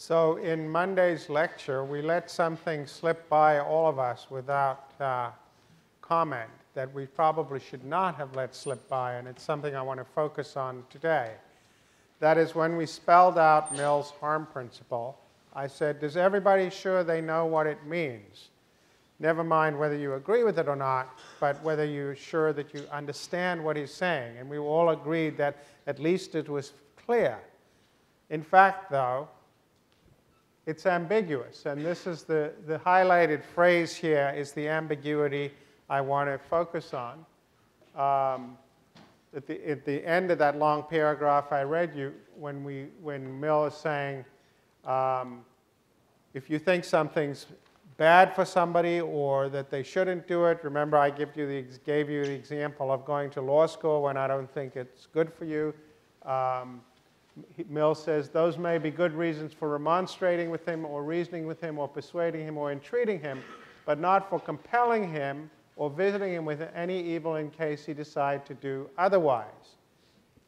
So in Monday's lecture, we let something slip by all of us without comment that we probably should not have let slip by, and it's something I want to focus on today. That is, when we spelled out Mill's harm principle, I said, is everybody sure they know what it means? Never mind whether you agree with it or not, but whether you're sure that you understand what he's saying. And we all agreed that at least it was clear. In fact, though, it's ambiguous. And this is the highlighted phrase here is the ambiguity I want to focus on. At the end of that long paragraph I read you, when Mill is saying, if you think something's bad for somebody or that they shouldn't do it, remember I gave you the example of going to law school when I don't think it's good for you. Mill says those may be good reasons for remonstrating with him or reasoning with him or persuading him or entreating him, but not for compelling him or visiting him with any evil in case he decide to do otherwise.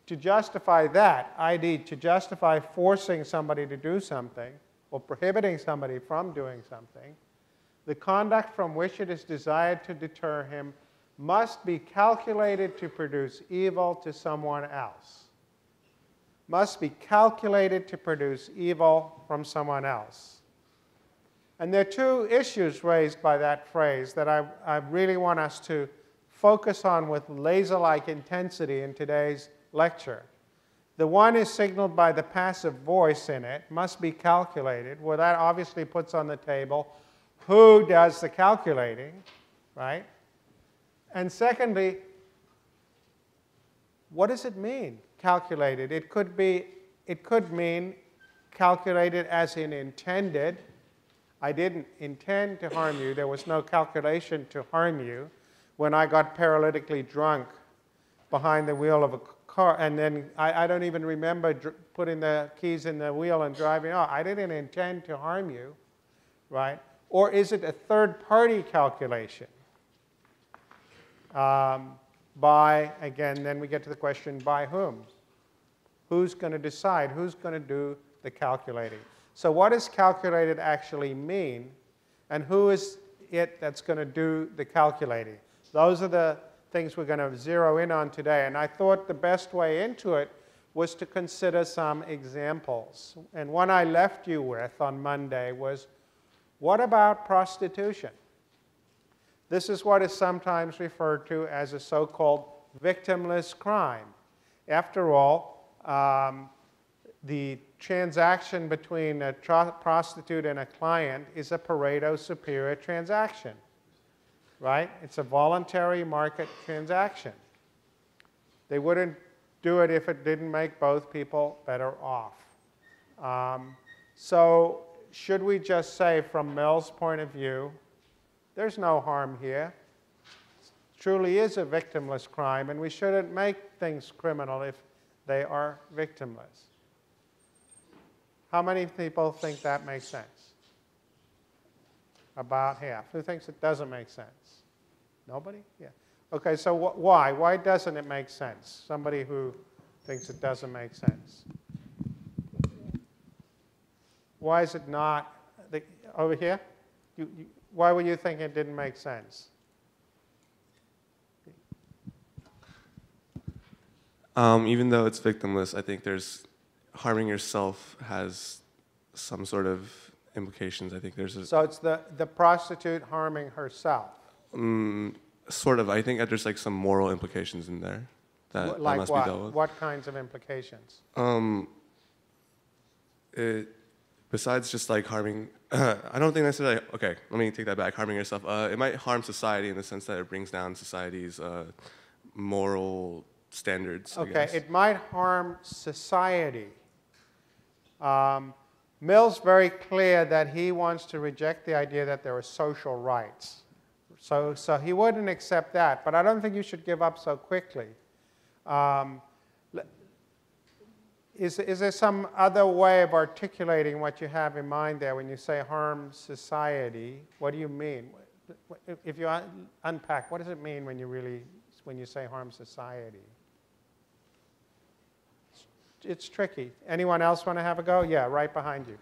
To justify that, i.e., to justify forcing somebody to do something or prohibiting somebody from doing something, the conduct from which it is desired to deter him must be calculated to produce evil to someone else. Must be calculated to produce evil from someone else. And there are two issues raised by that phrase that I really want us to focus on with laser-like intensity in today's lecture. The one is signaled by the passive voice in it, must be calculated. Well, that obviously puts on the table who does the calculating, right? And secondly, what does it mean, calculated? It could mean calculated as in intended. I didn't intend to harm you. There was no calculation to harm you. When I got paralytically drunk behind the wheel of a car, and then I don't even remember putting the keys in the wheel and driving off. I didn't intend to harm you, right? Or is it a third-party calculation? Again, then we get to the question, by whom? Who's going to decide? Who's going to do the calculating? So what does calculated actually mean, and who is it that's going to do the calculating? Those are the things we're going to zero in on today, and I thought the best way into it was to consider some examples. And one I left you with on Monday was, what about prostitution? This is what is sometimes referred to as a so-called victimless crime. After all, the transaction between a prostitute and a client is a Pareto superior transaction, right? It's a voluntary market transaction. They wouldn't do it if it didn't make both people better off. So should we just say, from Mill's point of view, there's no harm here. It truly is a victimless crime, and we shouldn't make things criminal if they are victimless. How many people think that makes sense? About half. Who thinks it doesn't make sense? Nobody? Yeah. Okay, so why? Why doesn't it make sense? Somebody who thinks it doesn't make sense. Why is it not? Over here? Why were you thinking it didn't make sense? Even though it's victimless, I think there's harming yourself has some sort of implications. I think there's a... So it's the prostitute harming herself? Sort of. I think there's like some moral implications in there that, like, that must be dealt with. What kinds of implications? Besides just like harming... I don't think necessarily... Okay, let me take that back. Harming yourself. It might harm society in the sense that it brings down society's moral standards, I guess. Okay, it might harm society. Mill's very clear that he wants to reject the idea that there are social rights. So he wouldn't accept that, but I don't think you should give up so quickly. Is there some other way of articulating what you have in mind there when you say harm society? What do you mean? If you unpack, what does it mean when you say harm society? It's tricky. Anyone else want to have a go? Yeah, right behind you.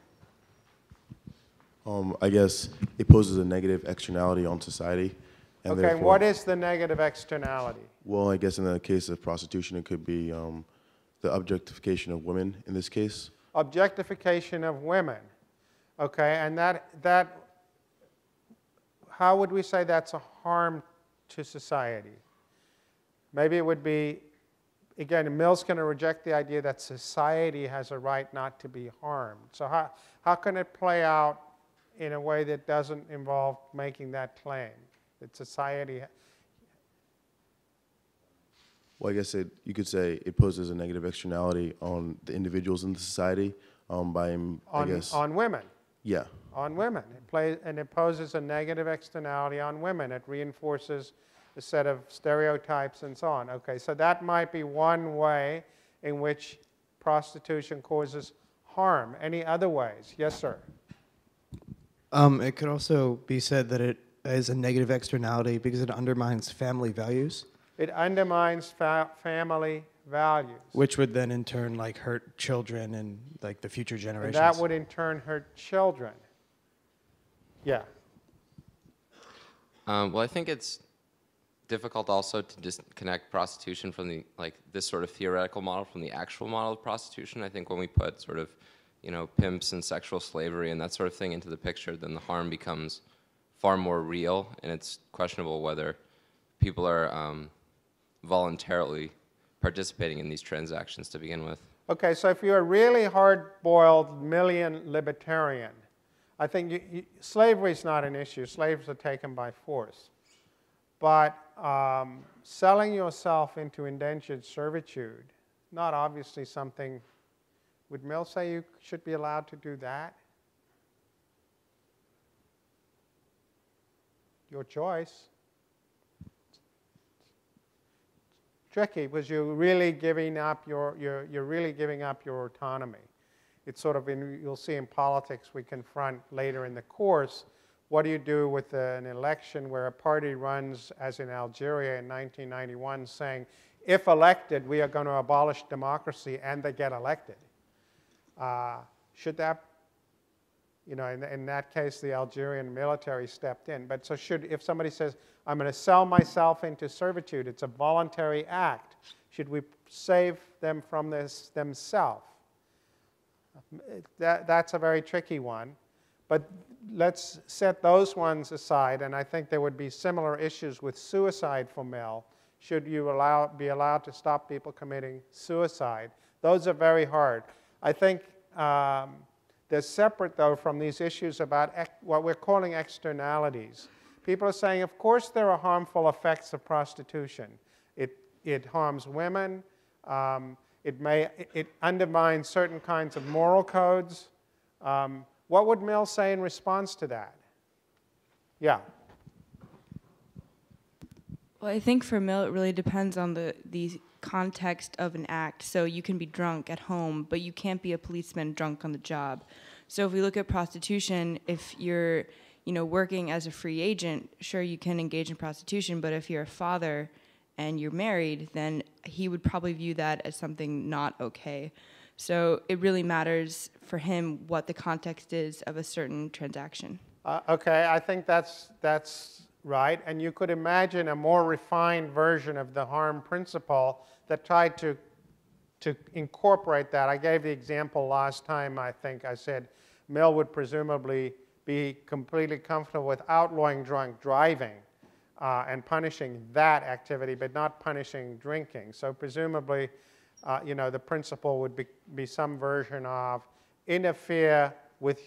I guess it poses a negative externality on society. And okay, what is the negative externality? Well, I guess in the case of prostitution, it could be the objectification of women in this case. Objectification of women. Okay, and that how would we say that's a harm to society? Maybe it would be, again, Mill's going to reject the idea that society has a right not to be harmed. So how can it play out in a way that doesn't involve making that claim, that society? Well, I guess you could say it poses a negative externality on the individuals in the society on women. Yeah. On women. It poses a negative externality on women. It reinforces a set of stereotypes and so on. Okay, so that might be one way in which prostitution causes harm. Any other ways? Yes, sir. It could also be said that it is a negative externality because it undermines family values. It undermines family values. Which would then in turn like hurt children and like the future generations. And that would in turn hurt children. Yeah. Well, I think it's difficult also to disconnect prostitution from the, like, this sort of theoretical model from the actual model of prostitution. I think when we put sort of, you know, pimps and sexual slavery and that sort of thing into the picture, then the harm becomes far more real, and it's questionable whether people are voluntarily participating in these transactions to begin with. Okay, so if you're a really hard-boiled Millian libertarian, I think slavery's not an issue. Slaves are taken by force. But selling yourself into indentured servitude, not obviously something, would Mill say you should be allowed to do that? Your choice. Tricky, because you're really giving up your autonomy. It's sort of you'll see in politics we confront later in the course. What do you do with an election where a party runs, as in Algeria in 1991, saying, if elected, we are going to abolish democracy, and they get elected? Should that, you know, in that case, the Algerian military stepped in. But so if somebody says, I'm going to sell myself into servitude, it's a voluntary act, should we save them from this themselves? That's a very tricky one. But let's set those ones aside, and I think there would be similar issues with suicide for Mill. Should you be allowed to stop people committing suicide? Those are very hard. I think they're separate, though, from these issues about what we're calling externalities. People are saying, of course, there are harmful effects of prostitution. It harms women. It undermines certain kinds of moral codes. What would Mill say in response to that? Yeah. Well, I think for Mill, it really depends on the context of an act. So you can be drunk at home, but you can't be a policeman drunk on the job. So if we look at prostitution, if you're, you know, working as a free agent, sure, you can engage in prostitution, but if you're a father and you're married, then he would probably view that as something not okay. So it really matters for him what the context is of a certain transaction. Okay, I think that's right. And you could imagine a more refined version of the harm principle that tried to incorporate that. I gave the example last time, I think. I said Mill would presumably be completely comfortable with outlawing drunk driving and punishing that activity, but not punishing drinking. So presumably, you know, the principle would be some version of interfere with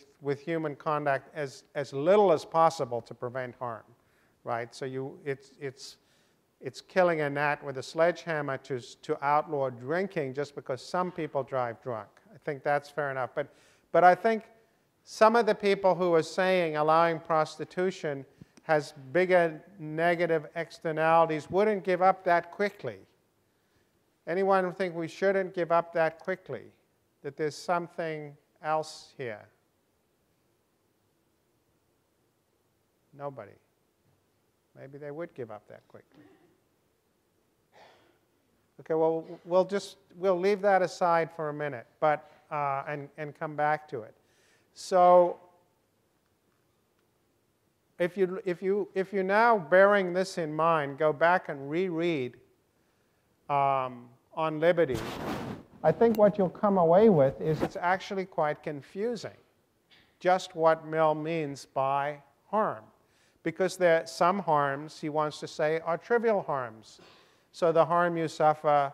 human conduct as little as possible to prevent harm, right? So it's killing a gnat with a sledgehammer to outlaw drinking just because some people drive drunk. I think that's fair enough. But I think some of the people who are saying allowing prostitution has bigger negative externalities wouldn't give up that quickly. Anyone think we shouldn't give up that quickly, that there's something else here? Nobody. Maybe they would give up that quickly. Okay, well, we'll leave that aside for a minute, but and come back to it. So if you now, bearing this in mind, go back and reread on liberty, I think what you'll come away with is it's actually quite confusing just what Mill means by harm, because there some harms, he wants to say, are trivial harms. So the harm you suffer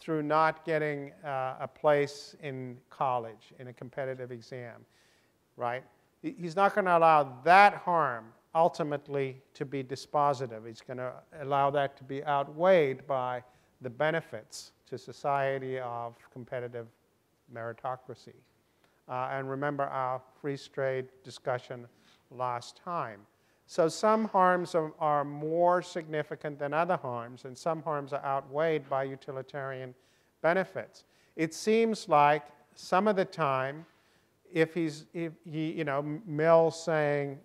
through not getting a place in college, in a competitive exam, right? He's not going to allow that harm ultimately to be dispositive. He's going to allow that to be outweighed by the benefits to society of competitive meritocracy. And remember our free trade discussion last time. So some harms are more significant than other harms, and some harms are outweighed by utilitarian benefits. It seems like some of the time, Mill saying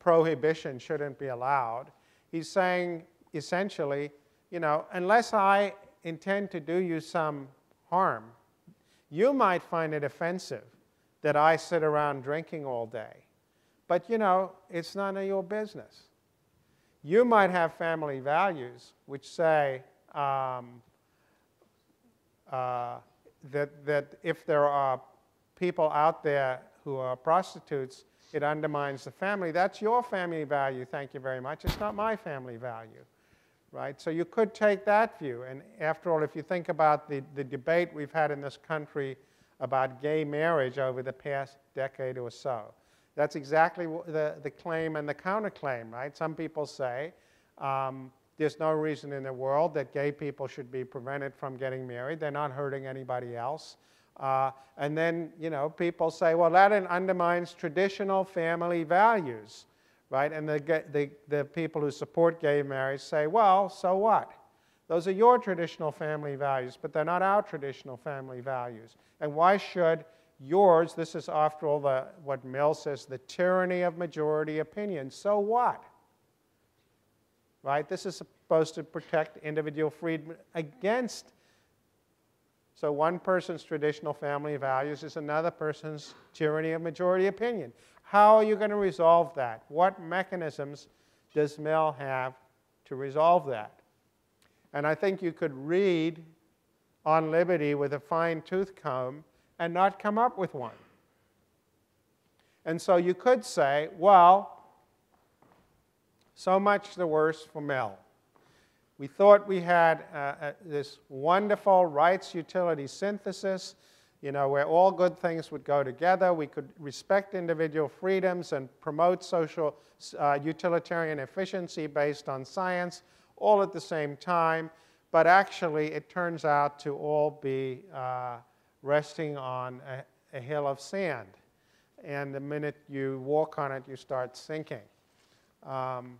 prohibition shouldn't be allowed, he's saying essentially, you know, unless I intend to do you some harm, you might find it offensive that I sit around drinking all day. But you know, it's none of your business. You might have family values which say that if there are people out there who are prostitutes, it undermines the family. That's your family value, thank you very much. It's not my family value, right? So you could take that view. And after all, if you think about the debate we've had in this country about gay marriage over the past decade or so. That's exactly the claim and the counterclaim, right? Some people say there's no reason in the world that gay people should be prevented from getting married. They're not hurting anybody else. And then, you know, people say, well, that undermines traditional family values, right? And the people who support gay marriage say, well, so what? Those are your traditional family values, but they're not our traditional family values. And why should yours, this is after all what Mill says, the tyranny of majority opinion, so what? Right? This is supposed to protect individual freedom against. So one person's traditional family values is another person's tyranny of majority opinion. How are you going to resolve that? What mechanisms does Mill have to resolve that? And I think you could read On Liberty with a fine-tooth comb and not come up with one. And so you could say, well, so much the worse for Mill. We thought we had this wonderful rights-utility synthesis, you know, where all good things would go together. We could respect individual freedoms and promote social utilitarian efficiency based on science, all at the same time, but actually it turns out to all be resting on a hill of sand. And the minute you walk on it, you start sinking. And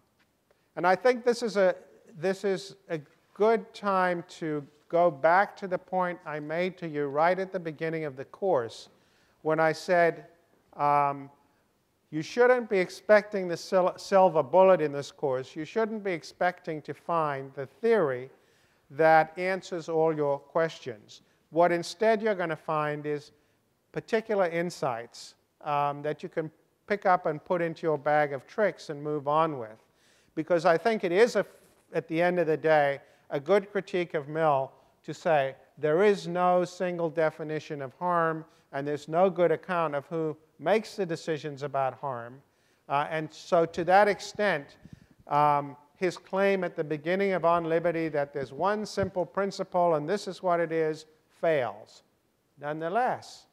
I think this is a good time to go back to the point I made to you right at the beginning of the course when I said, you shouldn't be expecting the silver bullet in this course. You shouldn't be expecting to find the theory that answers all your questions. What instead you're going to find is particular insights that you can pick up and put into your bag of tricks and move on with. Because I think it is, at the end of the day, a good critique of Mill to say there is no single definition of harm and there's no good account of who makes the decisions about harm. And so to that extent, his claim at the beginning of On Liberty that there's one simple principle and this is what it is, fails. Nonetheless,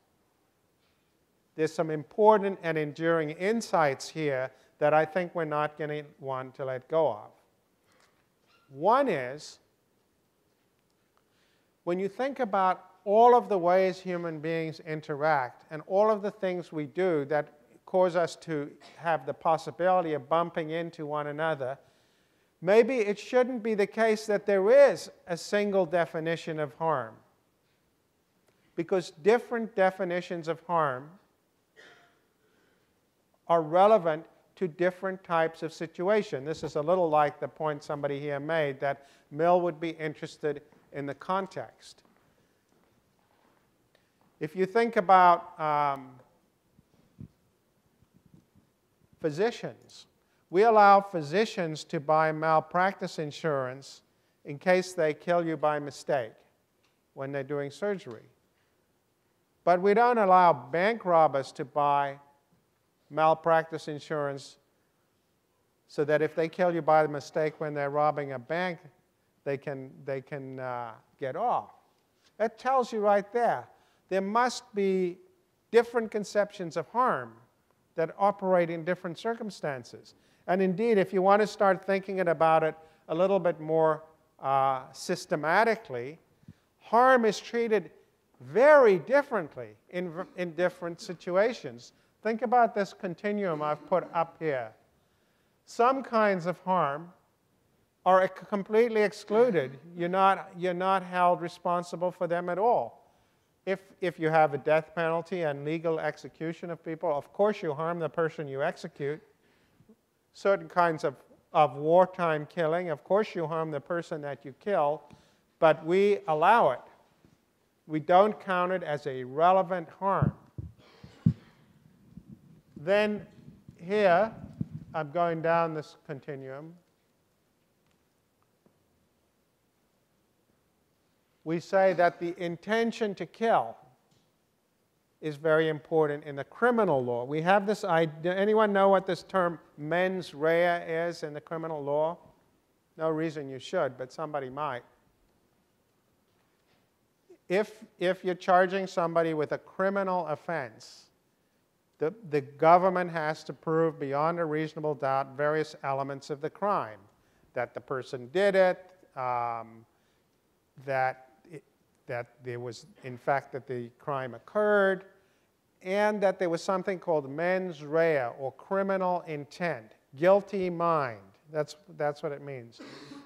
there's some important and enduring insights here that I think we're not going to want to let go of. One is, when you think about all of the ways human beings interact and all of the things we do that cause us to have the possibility of bumping into one another, maybe it shouldn't be the case that there is a single definition of harm. Because different definitions of harm are relevant to different types of situation. This is a little like the point somebody here made that Mill would be interested in the context. If you think about physicians. We allow physicians to buy malpractice insurance in case they kill you by mistake when they're doing surgery. But we don't allow bank robbers to buy malpractice insurance so that if they kill you by mistake when they're robbing a bank, they can get off. That tells you right there, there must be different conceptions of harm that operate in different circumstances. And indeed, if you want to start thinking about it a little bit more systematically, harm is treated very differently in different situations. Think about this continuum I've put up here. Some kinds of harm are completely excluded. You're not held responsible for them at all. If you have a death penalty and legal execution of people, of course you harm the person you execute. Certain kinds of wartime killing, of course you harm the person that you kill, but we allow it. We don't count it as a relevant harm. Then here, I'm going down this continuum. We say that the intention to kill is very important in the criminal law. We have this idea. Anyone know what this term mens rea is in the criminal law? No reason you should, but somebody might. If you're charging somebody with a criminal offense, the government has to prove beyond a reasonable doubt various elements of the crime, that the person did it, that there was, in fact, that the crime occurred, and that there was something called mens rea, or criminal intent, guilty mind. That's what it means.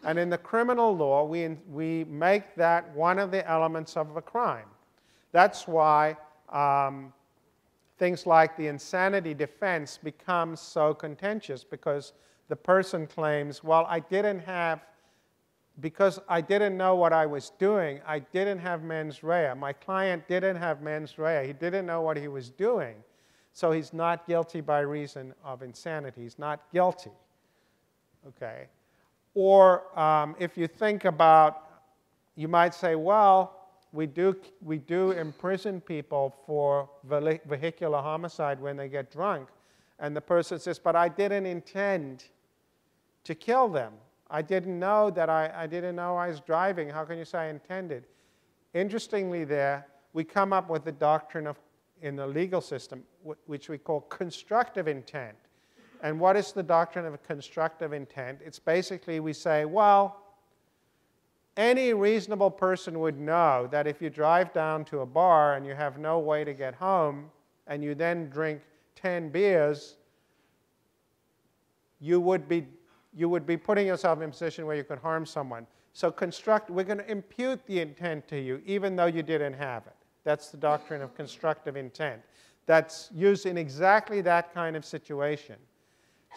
And in the criminal law, we make that one of the elements of a crime. That's why things like the insanity defense become so contentious, because the person claims, well, because I didn't know what I was doing, I didn't have mens rea. My client didn't have mens rea. He didn't know what he was doing. So he's not guilty by reason of insanity. He's not guilty. Okay. Or if you think about, you might say, well, we do imprison people for vehicular homicide when they get drunk. And the person says, but I didn't intend to kill them. I didn't know that I didn't know I was driving. How can you say I intended? Interestingly there, we come up with the doctrine of, in the legal system, which we call constructive intent. And what is the doctrine of constructive intent? It's basically we say, well, any reasonable person would know that if you drive down to a bar and you have no way to get home, and you then drink 10 beers, you would be putting yourself in a position where you could harm someone. So we're going to impute the intent to you, even though you didn't have it. That's the doctrine of constructive intent. That's used in exactly that kind of situation.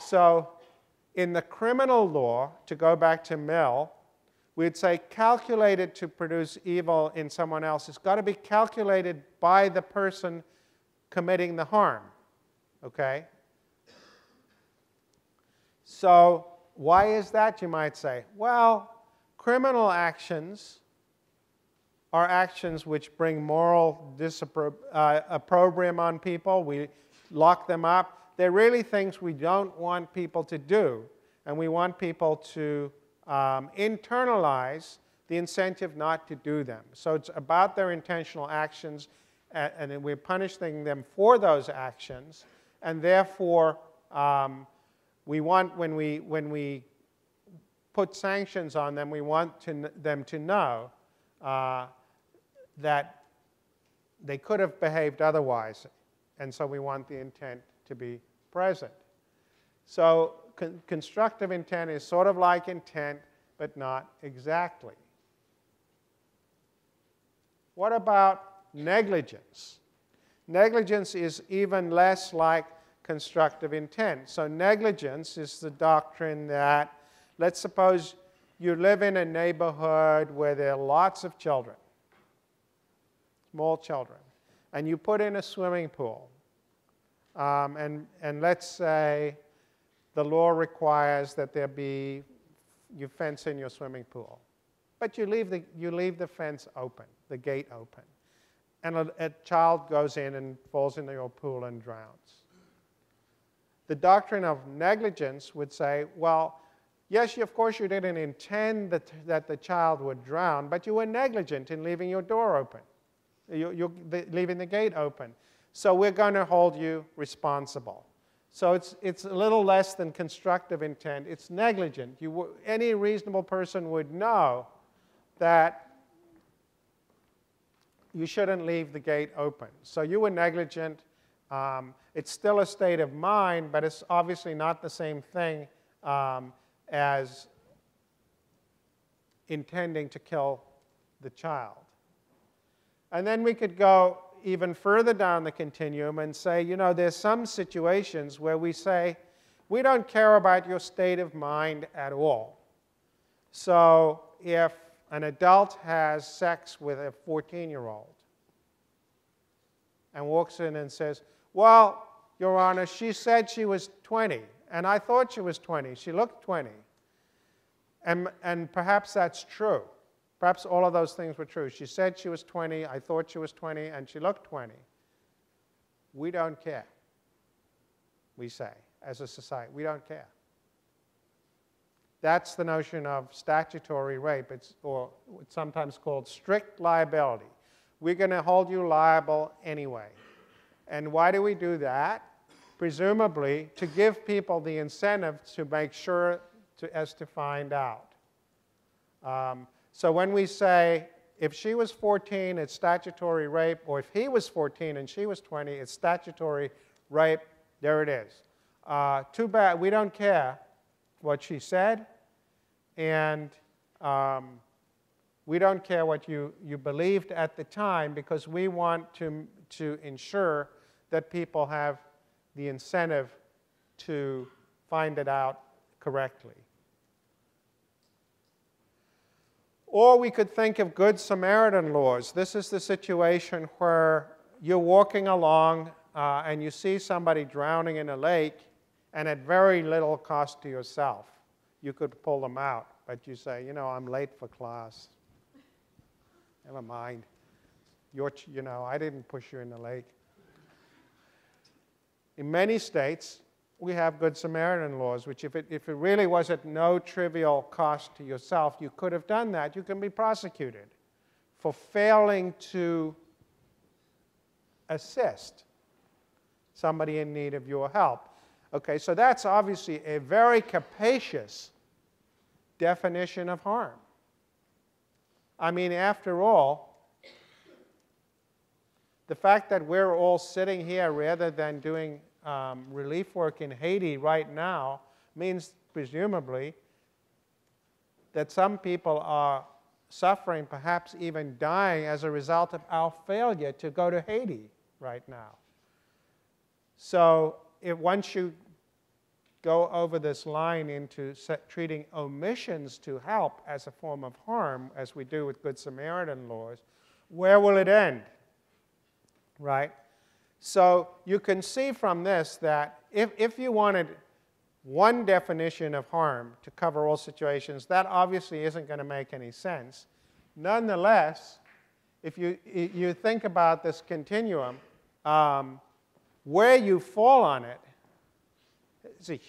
So in the criminal law, to go back to Mill, we'd say calculated to produce evil in someone else. It's got to be calculated by the person committing the harm. Okay? So why is that, you might say? Well, criminal actions are actions which bring moral opprobrium on people. We lock them up. They're really things we don't want people to do. And we want people to internalize the incentive not to do them. So it's about their intentional actions, and we're punishing them for those actions. And therefore, we want, when we put sanctions on them, we want them to know that they could have behaved otherwise, and so we want the intent to be present. So constructive intent is sort of like intent, but not exactly. What about negligence? Negligence is even less like constructive intent. So negligence is the doctrine that, let's suppose you live in a neighborhood where there are lots of children, small children, and you put in a swimming pool. And let's say the law requires that there be, you fence in your swimming pool. But you leave the fence open, the gate open. And a child goes in and falls into your pool and drowns. The doctrine of negligence would say, well, yes, of course you didn't intend that the child would drown, but you were negligent in leaving your door open, leaving the gate open. So we're going to hold you responsible. So it's a little less than constructive intent. It's negligent. Any reasonable person would know that you shouldn't leave the gate open. So you were negligent. It's still a state of mind, but it's obviously not the same thing as intending to kill the child. And then we could go even further down the continuum and say, you know, there's some situations where we say, we don't care about your state of mind at all. So if an adult has sex with a 14-year-old and walks in and says, well, Your Honor, she said she was 20, and I thought she was 20. She looked 20. And perhaps that's true. Perhaps all of those things were true. She said she was 20, I thought she was 20, and she looked 20. We don't care, we say, as a society. We don't care. That's the notion of statutory rape, or it's sometimes called strict liability. We're going to hold you liable anyway. And why do we do that? Presumably, to give people the incentive to make sure to find out. So when we say, if she was 14, it's statutory rape, or if he was 14 and she was 20, it's statutory rape, there it is. Too bad, we don't care what she said, and we don't care what you believed at the time, because we want to ensure that people have the incentive to find it out correctly. Or we could think of Good Samaritan laws. This is the situation where you're walking along and you see somebody drowning in a lake, and at very little cost to yourself. You could pull them out, but you say, you know, I'm late for class. Never mind. You know, I didn't push you in the lake. In many states, we have Good Samaritan laws, which if it really was at no trivial cost to yourself, you could have done that. You can be prosecuted for failing to assist somebody in need of your help. Okay, so that's obviously a very capacious definition of harm. I mean, after all, the fact that we're all sitting here rather than doing relief work in Haiti right now means, presumably, that some people are suffering, perhaps even dying, as a result of our failure to go to Haiti right now. So once you go over this line into treating omissions to help as a form of harm, as we do with Good Samaritan laws, where will it end? Right? So you can see from this that if you wanted one definition of harm to cover all situations, that obviously isn't going to make any sense. Nonetheless, if you think about this continuum, where you fall on it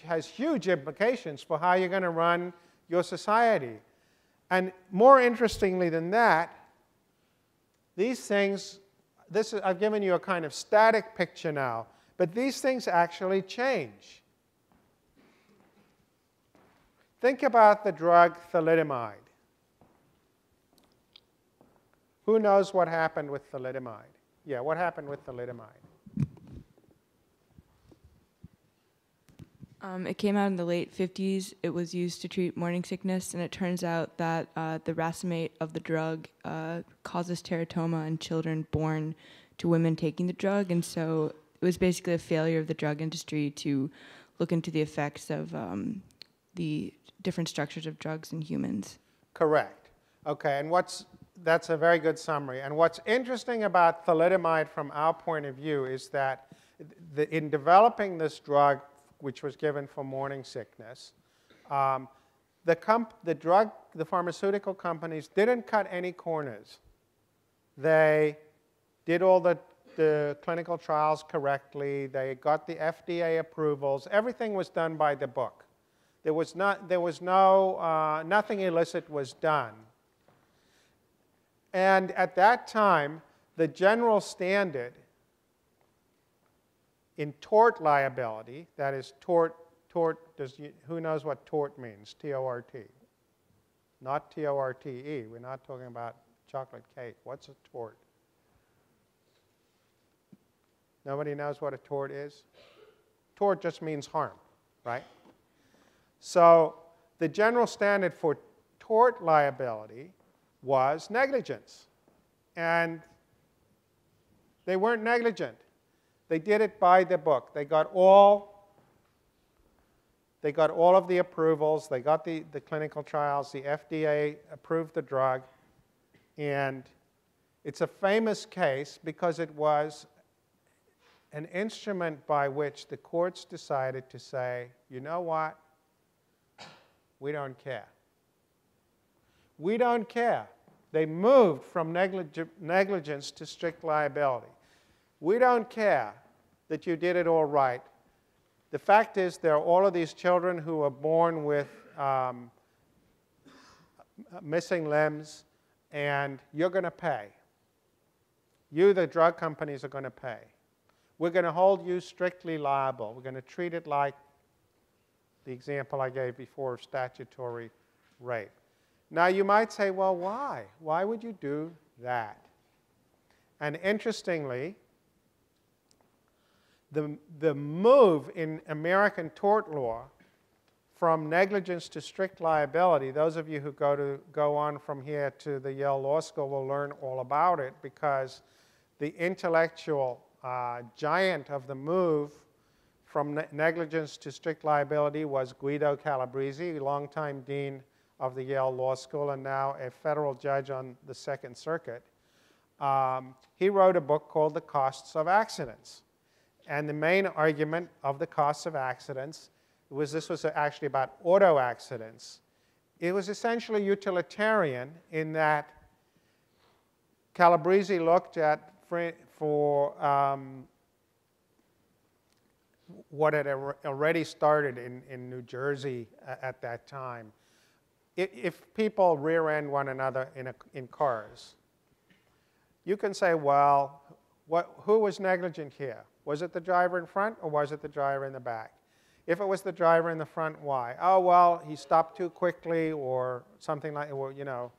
has huge implications for how you're going to run your society. And more interestingly than that, these things, I've given you a kind of static picture now, but these things actually change. Think about the drug thalidomide. Who knows what happened with thalidomide? Yeah, what happened with thalidomide? It came out in the late 50s. It was used to treat morning sickness, and it turns out that the racemate of the drug causes teratoma in children born to women taking the drug, and so it was basically a failure of the drug industry to look into the effects of the different structures of drugs in humans. Correct. Okay, and that's a very good summary. And what's interesting about thalidomide from our point of view is that in developing this drug which was given for morning sickness. The pharmaceutical companies didn't cut any corners. They did all the clinical trials correctly. They got the FDA approvals. Everything was done by the book. Nothing illicit was done. And at that time, the general standard in tort liability, that is who knows what tort means, T-O-R-T, not T-O-R-T-E. We're not talking about chocolate cake. What's a tort? Nobody knows what a tort is? Tort just means harm, right? So the general standard for tort liability was negligence. And they weren't negligent. They did it by the book. They got all of the approvals. They got the clinical trials. The FDA approved the drug. And it's a famous case because it was an instrument by which the courts decided to say, you know what? We don't care. We don't care. They moved from negligence to strict liability. We don't care that you did it all right. The fact is there are all of these children who are born with missing limbs, and you're going to pay. You, the drug companies, are going to pay. We're going to hold you strictly liable. We're going to treat it like the example I gave before of statutory rape. Now, you might say, well, why? Why would you do that? And interestingly, the move in American tort law from negligence to strict liability, those of you who go on from here to the Yale Law School will learn all about it, because the intellectual giant of the move from negligence to strict liability was Guido Calabresi, longtime dean of the Yale Law School and now a federal judge on the Second Circuit. He wrote a book called The Costs of Accidents. And the main argument of the costs of accidents was, this was actually about auto accidents. It was essentially utilitarian in that Calabresi looked at what had already started in New Jersey at that time. If people rear-end one another in cars, you can say, well, who was negligent here? Was it the driver in front or was it the driver in the back? If it was the driver in the front, why? Oh, well, he stopped too quickly or something like, well, you know,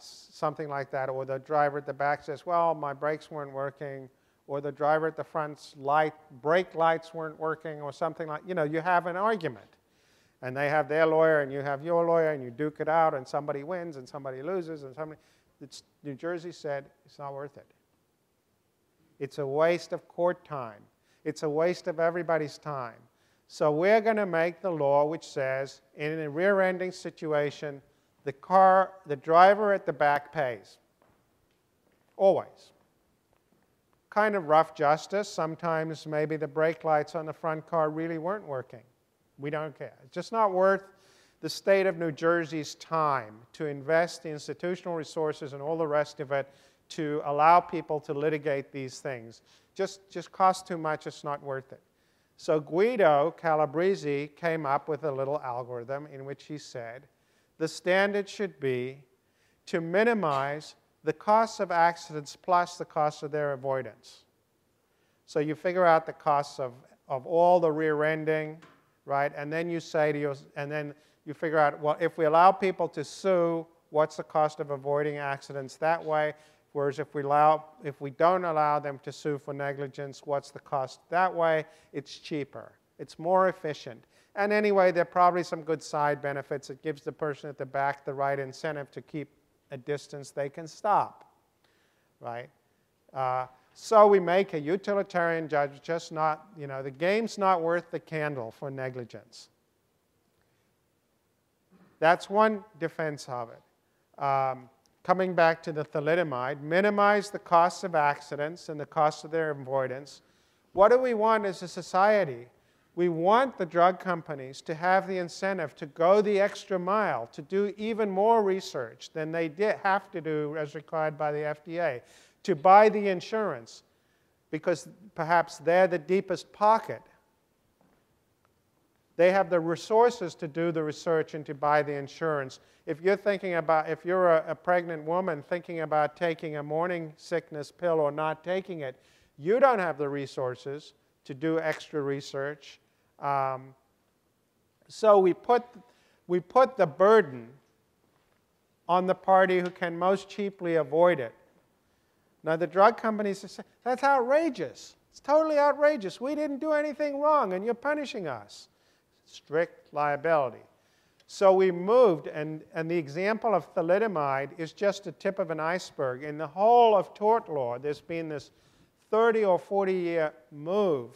something like that. Or the driver at the back says, well, my brakes weren't working. Or the driver at the front's brake lights weren't working or something like, you know, you have an argument. And they have their lawyer and you have your lawyer and you duke it out and somebody wins and somebody loses and somebody. New Jersey said it's not worth it. It's a waste of court time. It's a waste of everybody's time. So we're going to make the law which says in a rear-ending situation, the driver at the back pays. Always. Kind of rough justice. Sometimes maybe the brake lights on the front car really weren't working. We don't care. It's just not worth the state of New Jersey's time to invest the institutional resources and all the rest of it to allow people to litigate these things. Just costs too much. It's not worth it. So Guido Calabresi came up with a little algorithm in which he said the standard should be to minimize the costs of accidents plus the cost of their avoidance. So you figure out the costs of all the rear-ending, right? And then you say and then you figure out, well, if we allow people to sue, what's the cost of avoiding accidents that way? Whereas if we don't allow them to sue for negligence, what's the cost that way? It's cheaper. It's more efficient. And anyway, there are probably some good side benefits. It gives the person at the back the right incentive to keep a distance they can stop, right? So we make a utilitarian judgment, just not, you know, the game's not worth the candle for negligence. That's one defense of it. Coming back to the thalidomide, minimize the costs of accidents and the cost of their avoidance. What do we want as a society? We want the drug companies to have the incentive to go the extra mile, to do even more research than they have to do as required by the FDA, to buy the insurance, because perhaps they're the deepest pocket. They have the resources to do the research and to buy the insurance. If you're thinking about, if you're a pregnant woman thinking about taking a morning sickness pill or not taking it, you don't have the resources to do extra research. So we put the burden on the party who can most cheaply avoid it. Now the drug companies say, that's outrageous. It's totally outrageous. We didn't do anything wrong and you're punishing us. Strict liability. So we moved, and the example of thalidomide is just the tip of an iceberg. In the whole of tort law, there's been this 30 or 40-year move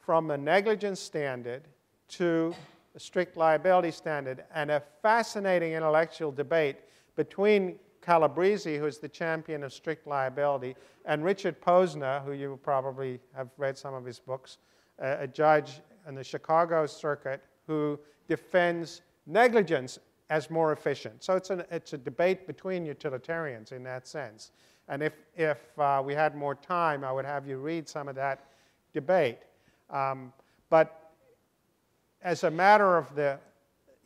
from a negligence standard to a strict liability standard, and a fascinating intellectual debate between Calabresi, who is the champion of strict liability, and Richard Posner, who you probably have read some of his books, a judge in the Chicago circuit who defends negligence as more efficient. So it's a debate between utilitarians in that sense. And if we had more time, I would have you read some of that debate. But as a matter of the,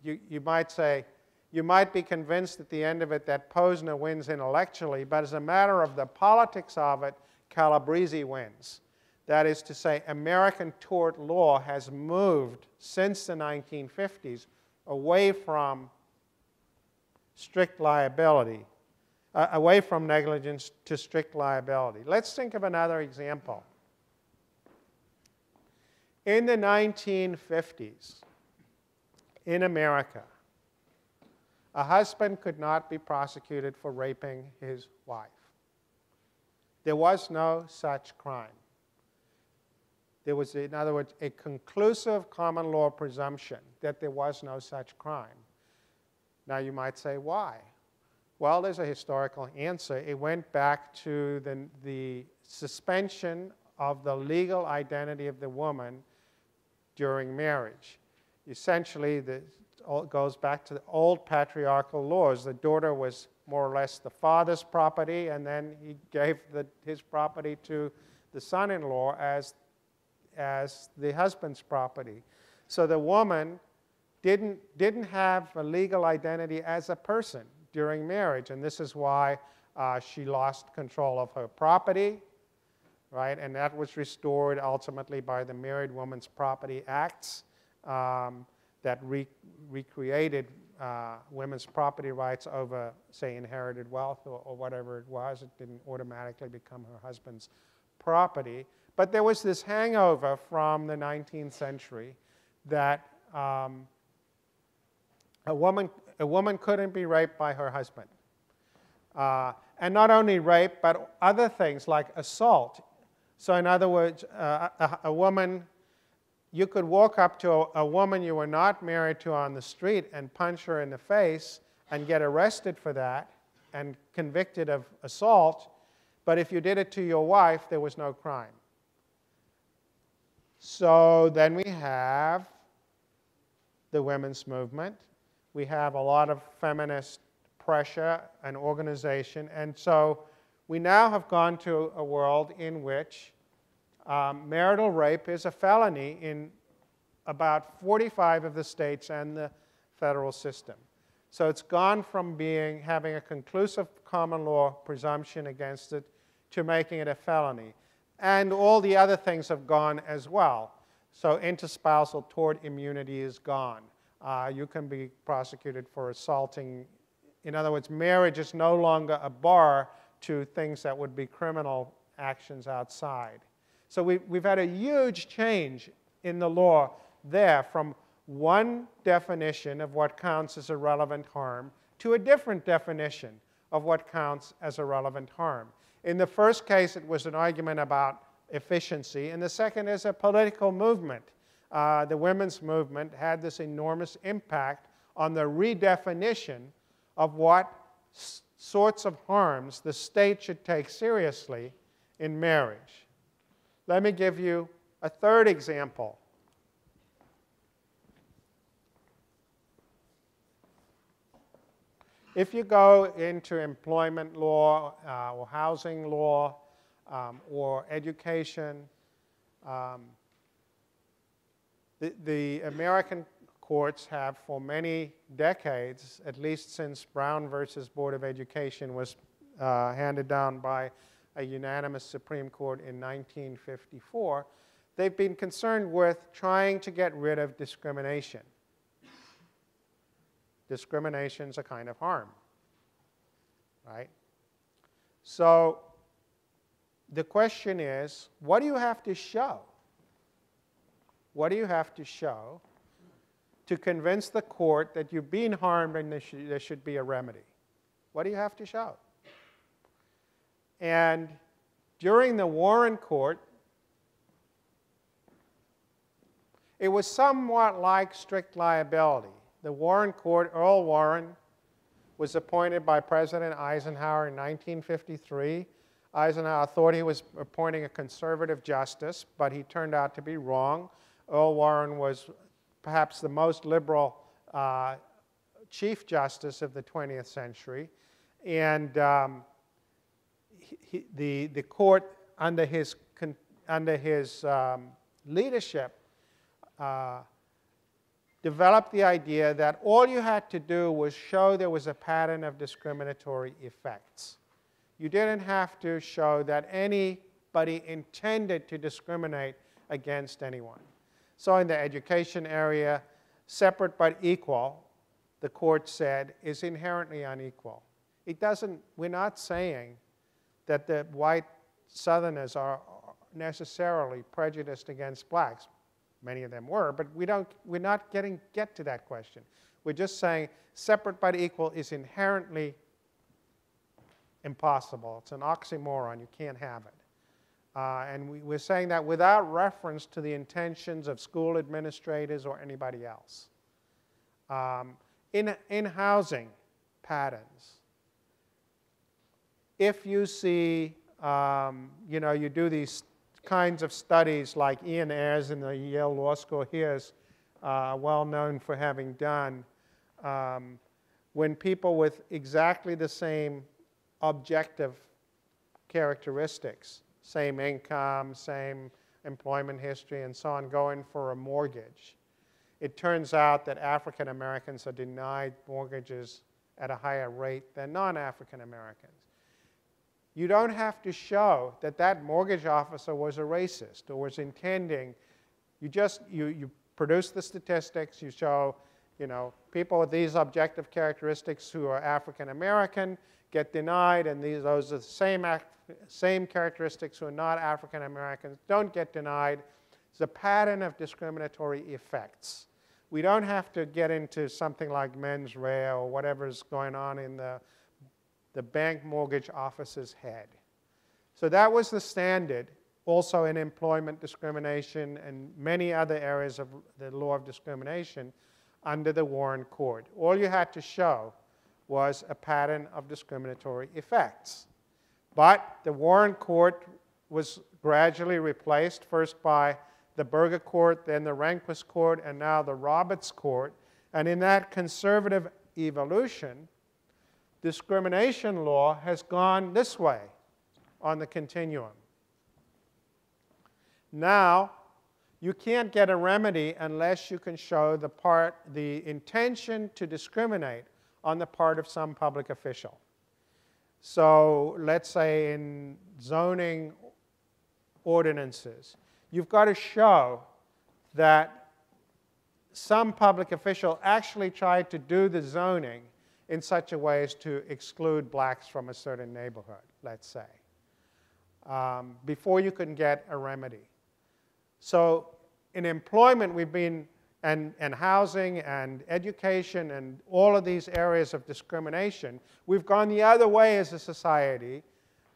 you might say, you might be convinced at the end of it that Posner wins intellectually, but as a matter of the politics of it, Calabresi wins. That is to say, American tort law has moved since the 1950s away from strict liability. Away from negligence to strict liability. Let's think of another example. In the 1950s, in America, a husband could not be prosecuted for raping his wife. There was no such crime. There was, in other words, a conclusive common law presumption that there was no such crime. Now you might say, why? Well, there's a historical answer. It went back to the suspension of the legal identity of the woman during marriage. Essentially, this goes back to the old patriarchal laws. The daughter was more or less the father's property, and then he gave his property to the son-in-law as the husband's property. So the woman didn't have a legal identity as a person during marriage, and this is why she lost control of her property, right? And that was restored ultimately by the Married Women's Property Acts that recreated women's property rights over, say, inherited wealth or whatever it was. It didn't automatically become her husband's property. But there was this hangover from the 19th century that a woman couldn't be raped by her husband. And not only rape, but other things like assault. So in other words, a woman, you could walk up to a woman you were not married to on the street and punch her in the face and get arrested for that and convicted of assault. But if you did it to your wife, there was no crime. So then we have the women's movement. We have a lot of feminist pressure and organization, and so we now have gone to a world in which marital rape is a felony in about 45 of the states and the federal system. So it's gone from having a conclusive common law presumption against it to making it a felony. And all the other things have gone as well. So interspousal tort immunity is gone. You can be prosecuted for assaulting. In other words, marriage is no longer a bar to things that would be criminal actions outside. So we've had a huge change in the law there from one definition of what counts as irrelevant harm to a different definition of what counts as irrelevant harm. In the first case, it was an argument about efficiency, and the second is a political movement. The women's movement had this enormous impact on the redefinition of what sorts of harms the state should take seriously in marriage. Let me give you a third example. If you go into employment law or housing law or education, the American courts have for many decades, at least since Brown versus Board of Education was handed down by a unanimous Supreme Court in 1954, they've been concerned with trying to get rid of discrimination. Discrimination's a kind of harm, right? So the question is, what do you have to show? What do you have to show to convince the court that you've been harmed and there should be a remedy? What do you have to show? And during the Warren Court, it was somewhat like strict liability. The Warren Court, Earl Warren, was appointed by President Eisenhower in 1953. Eisenhower thought he was appointing a conservative justice, but he turned out to be wrong. Earl Warren was perhaps the most liberal chief justice of the 20th century. And the court, under his leadership, developed the idea that all you had to do was show there was a pattern of discriminatory effects. You didn't have to show that anybody intended to discriminate against anyone. So in the education area, separate but equal, the court said, is inherently unequal. It doesn't, we're not saying that the white Southerners are necessarily prejudiced against blacks. Many of them were, but we're not getting to that question. We're just saying separate but equal is inherently impossible. It's an oxymoron. You can't have it. And we're saying that without reference to the intentions of school administrators or anybody else. In housing patterns, if you see, you know, you do these kinds of studies like Ian Ayres in the Yale Law School here is well known for having done, when people with exactly the same objective characteristics, same income, same employment history, and so on, go in for a mortgage, it turns out that African Americans are denied mortgages at a higher rate than non-African Americans. You don't have to show that that mortgage officer was a racist or was intending. You produce the statistics. You show, you know, people with these objective characteristics who are African American get denied, and those are the same characteristics who are not African Americans don't get denied. It's a pattern of discriminatory effects. We don't have to get into something like mens rea or whatever's going on in the bank mortgage officer's head. So that was the standard, also in employment discrimination and many other areas of the law of discrimination under the Warren Court. All you had to show was a pattern of discriminatory effects. But the Warren Court was gradually replaced, first by the Burger Court, then the Rehnquist Court, and now the Roberts Court. And in that conservative evolution, discrimination law has gone this way on the continuum. Now, you can't get a remedy unless you can show the intention to discriminate on the part of some public official. So let's say in zoning ordinances, you've got to show that some public official actually tried to do the zoning in such a way as to exclude blacks from a certain neighborhood, let's say, before you can get a remedy. So in employment, we've been, and housing and education and all of these areas of discrimination, we've gone the other way as a society,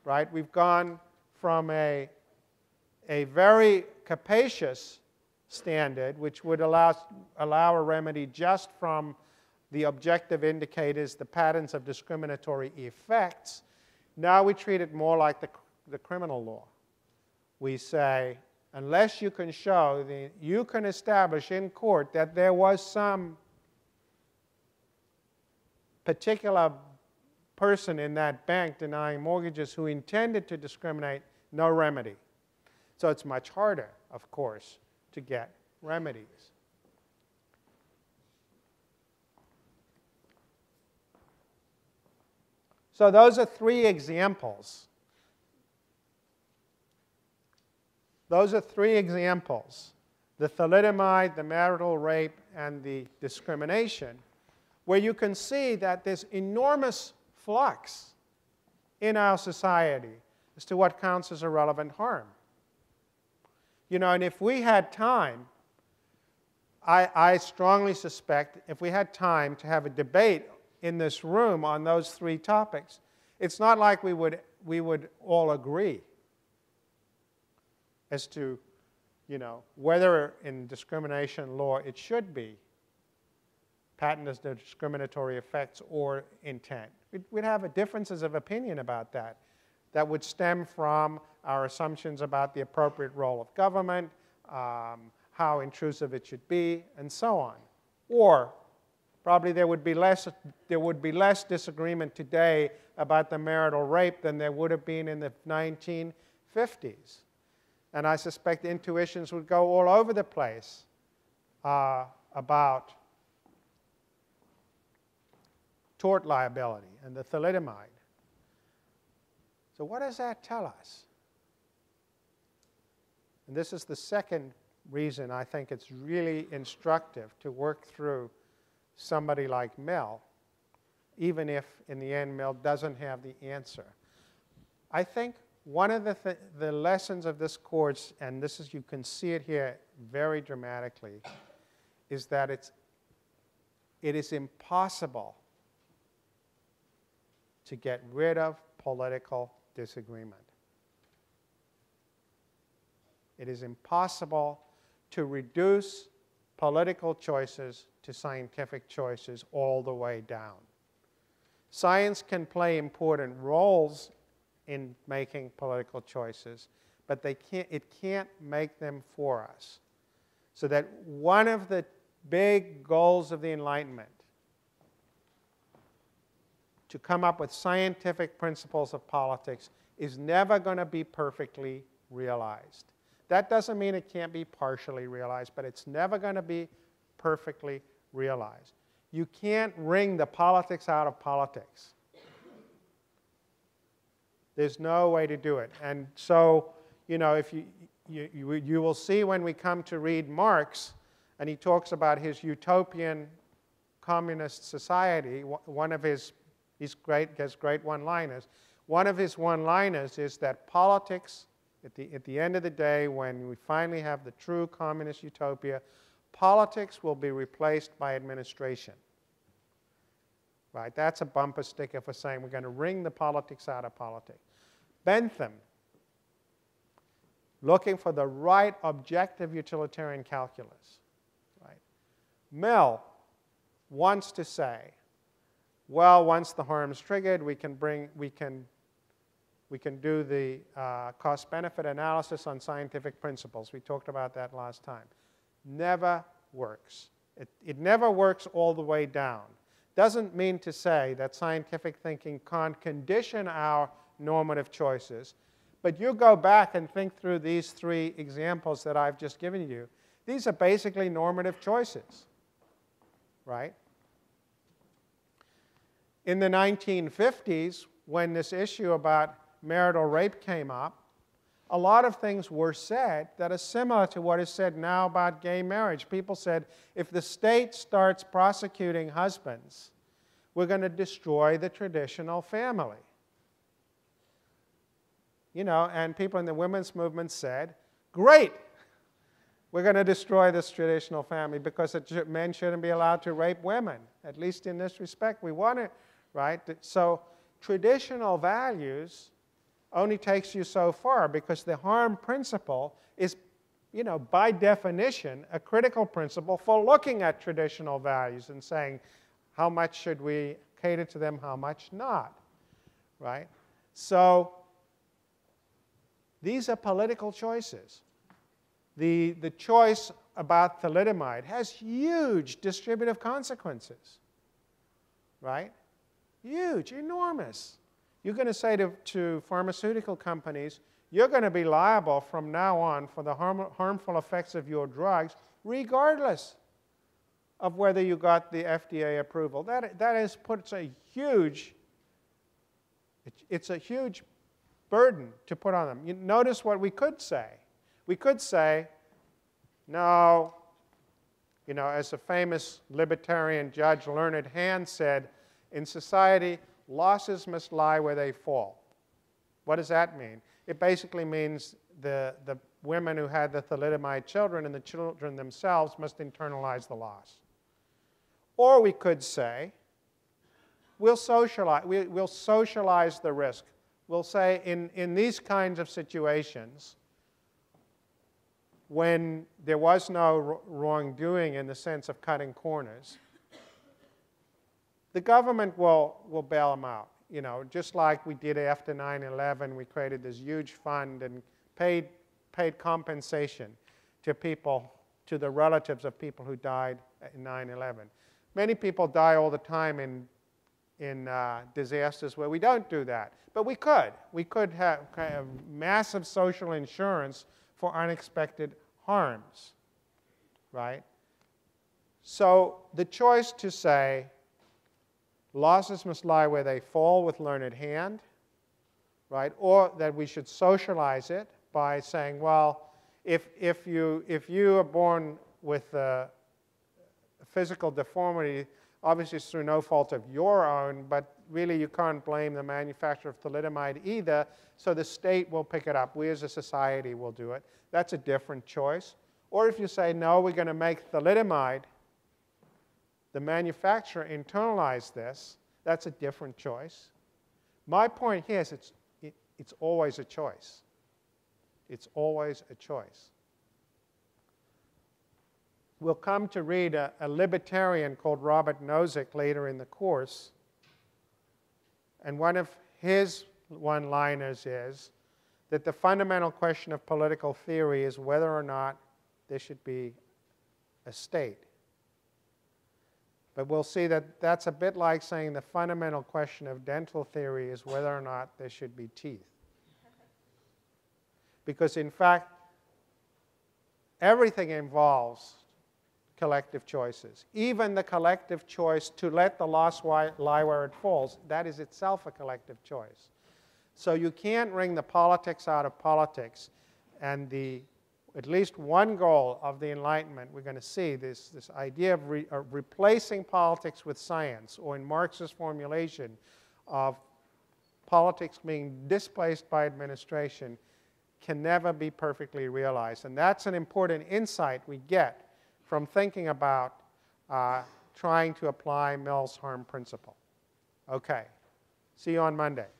right? We've gone from a very capacious standard, which would allow a remedy just from the objective indicators, the patterns of discriminatory effects. Now we treat it more like the criminal law. We say, unless you can show, you can establish in court that there was some particular person in that bank denying mortgages who intended to discriminate no remedy. So it's much harder, of course, to get remedies. So those are three examples. Those are three examples: the thalidomide, the marital rape, and the discrimination, where you can see that there's enormous flux in our society as to what counts as a relevant harm. You know, and if we had time, I strongly suspect if we had time to have a debate in this room on those three topics, it's not like we would all agree as to, you know, whether in discrimination law it should be patent as the discriminatory effects or intent. We'd have differences of opinion about that that would stem from our assumptions about the appropriate role of government, how intrusive it should be, and so on. Or probably there would be less disagreement today about the marital rape than there would have been in the 1950s. And I suspect intuitions would go all over the place about tort liability and the thalidomide. So what does that tell us? And this is the second reason I think it's really instructive to work through somebody like Mill, even if in the end Mill doesn't have the answer. I think one of the lessons of this course, and this is, you can see it here very dramatically, is that it is impossible to get rid of political disagreement. It is impossible to reduce political choices to scientific choices all the way down. Science can play important roles in making political choices, but it can't make them for us. So that one of the big goals of the Enlightenment, to come up with scientific principles of politics, is never going to be perfectly realized. That doesn't mean it can't be partially realized, but it's never going to be perfectly realized. You can't wring the politics out of politics. There's no way to do it. And so, you know, if you will see when we come to read Marx, and he talks about his utopian communist society, one of his great one-liners. One of his one-liners is that politics, at the end of the day, when we finally have the true communist utopia, politics will be replaced by administration. Right? That's a bumper sticker for saying we're going to wring the politics out of politics. Bentham, looking for the right objective utilitarian calculus. Right? Mill wants to say, well, once the harm's triggered, we can do the cost-benefit analysis on scientific principles. We talked about that last time. Never works. It never works all the way down. Doesn't mean to say that scientific thinking can't condition our normative choices, but you go back and think through these three examples that I've just given you. These are basically normative choices, right? In the 1950s, when this issue about marital rape came up, a lot of things were said that are similar to what is said now about gay marriage. People said, if the state starts prosecuting husbands, we're going to destroy the traditional family. You know, and people in the women's movement said, great, we're going to destroy this traditional family because men shouldn't be allowed to rape women. At least in this respect, we want it. Right? So traditional values only takes you so far because the harm principle is, you know, by definition, a critical principle for looking at traditional values and saying how much should we cater to them, how much not. Right? So these are political choices. The choice about thalidomide has huge distributive consequences. Right? Huge, enormous. You're going to say to pharmaceutical companies, you're going to be liable from now on for the harmful effects of your drugs, regardless of whether you got the FDA approval. It's a huge burden to put on them. You notice what we could say. We could say, no, you know, as a famous libertarian judge, Learned Hand, said, in society, losses must lie where they fall. What does that mean? It basically means the women who had the thalidomide children and the children themselves must internalize the loss. Or we could say, we'll socialize the risk. We'll say in these kinds of situations, when there was no wrongdoing in the sense of cutting corners, the government will bail them out. You know, just like we did after 9/11, we created this huge fund and paid compensation to people, to the relatives of people who died in 9/11. Many people die all the time in disasters where we don't do that, but we could. We could have kind of massive social insurance for unexpected harms, right? So the choice to say losses must lie where they fall with Learned Hand, right? Or that we should socialize it by saying, well, if you are born with a physical deformity, obviously it's through no fault of your own, but really you can't blame the manufacturer of thalidomide either, so the state will pick it up. We as a society will do it. That's a different choice. Or if you say, no, we're going to make thalidomide, the manufacturer internalize this, that's a different choice. My point here is it's always a choice. It's always a choice. We'll come to read a libertarian called Robert Nozick later in the course. And one of his one-liners is that the fundamental question of political theory is whether or not there should be a state. But we'll see that that's a bit like saying the fundamental question of dental theory is whether or not there should be teeth. Because in fact, everything involves collective choices. Even the collective choice to let the loss lie where it falls, that is itself a collective choice. So you can't wring the politics out of politics. And at least one goal of the Enlightenment, we're going to see this idea of replacing politics with science, or in Marx's formulation of politics being displaced by administration, can never be perfectly realized. And that's an important insight we get from thinking about trying to apply Mill's harm principle. Okay, see you on Monday.